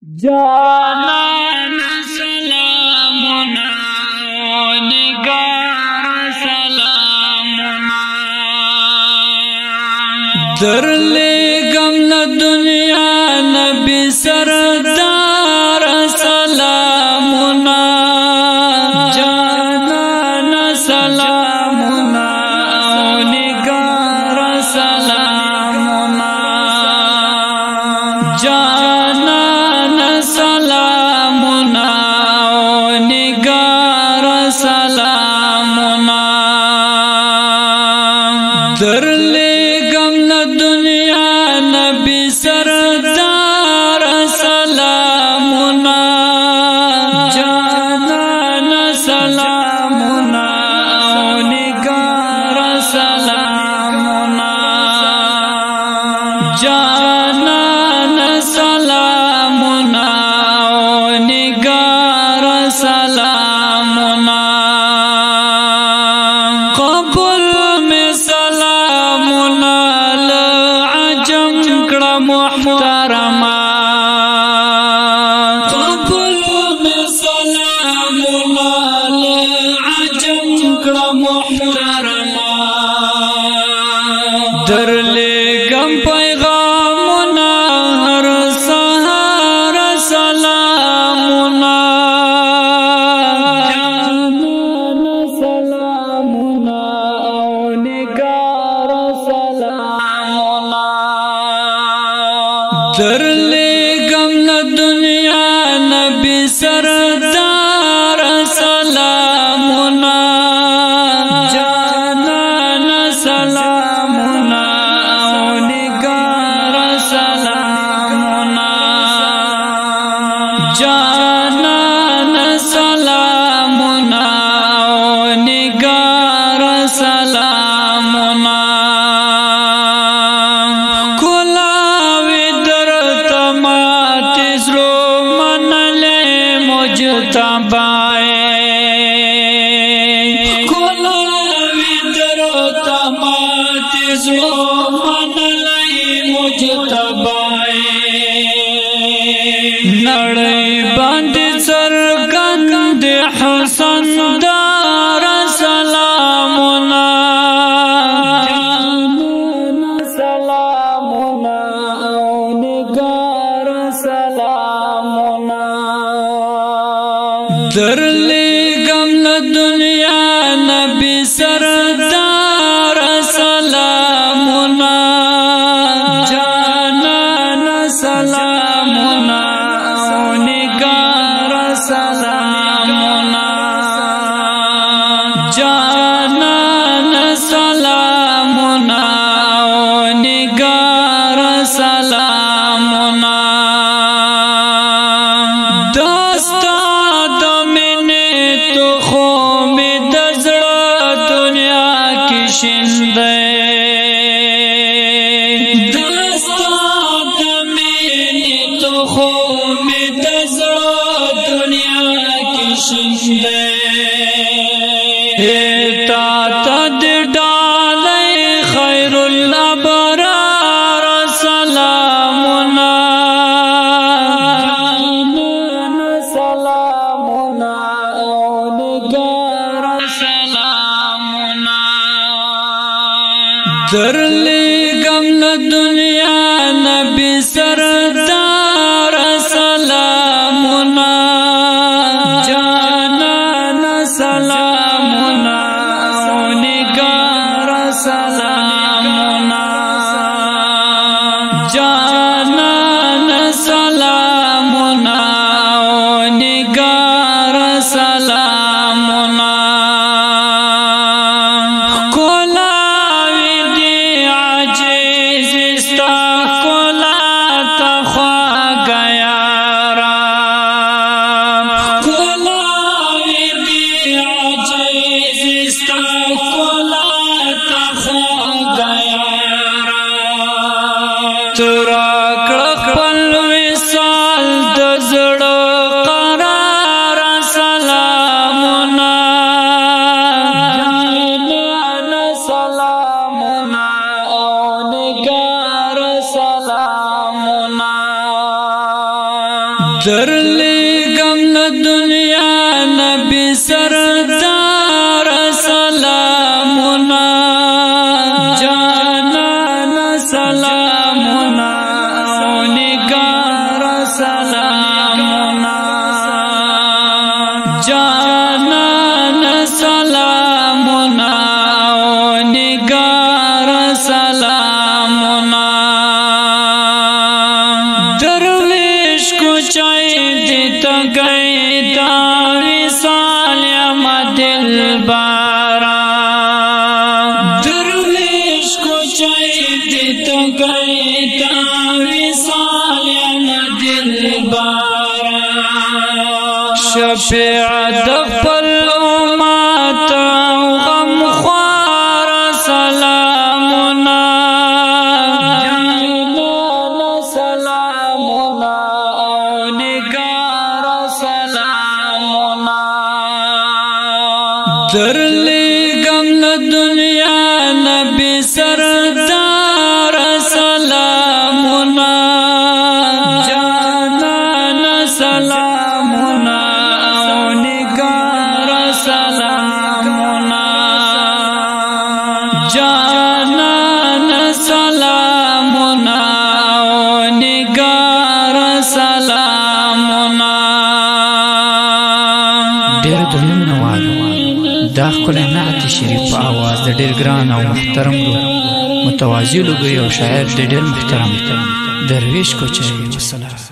जाना सलामुना निगार सलामुना दर ले गम न दुनिया नबी सरदार सलामुना जाना सलामुना निगार सलामुना जाना सलामुना निगार सलामुना दर ले गम न दुनिया नबी सरदार सलामुना जाना सलामुना निगार सलामुना जाना सलामुना निगार सलामुना कब्र में सलामुना अजम कड़ा मुहतरमा कब्र में सलामुना अजम कड़ा मुहतरमा दर ले गम पैगामुना हर सहार सलामुना जाना सलामुना निगार सलामुना दर ले गम न दुनिया नबी सरदार सलामुना जाना सलामुना निगार सलामुना जाना सलामुना निगार सलामुना खुलावे दर तमातिजरो मनले मुजतबाए खुलावे दर तमातिजरो मनले मुजतबाए नड़ई बंद सरगंद हसन दार सलामुना जाना सलामुना निगार सलामुना दर ले गम न दुनिया नबी सरदार सलामुना जाना सलामुना निगार सलामुना जाना सलामुना निगार सलामुना दस्ता दमिने तो खो में दजड़ा दुनिया की शिंदे ताद डाले खैरुल अबरार सलामुना सलामुना निगार सलामुना दर ले गम न दुनिया नबी सरदार सलामुना जाना सलामुना निगार सलामुना जाना सलामुना निगार सलामुना कोला आजिज़िस्ता कोला तख्वा गया درلی گم نا دنیا نبی سردار سلامونا جانانا سلامونا نگار سلامونا جانانا سلامونا نگار سلامونا गई तारी सालिम दिल बारा दरवेश को चाहिए तो गई तारी सालिम दिल बारा शफीअत फल माता गम ख्वार सलामुना सलामुना درلی گم نا دنیا نبی سردار سلامونا جانانا سلامونا او نگار سلامونا جانانا سلامونا او نگار سلامونا دیر دنیا نوالو دا خپله نعت شریف په आवाज د ډېر ګران او محترم متوازی لوګي او شاعر ډېر محترم درویش کوچي والسلام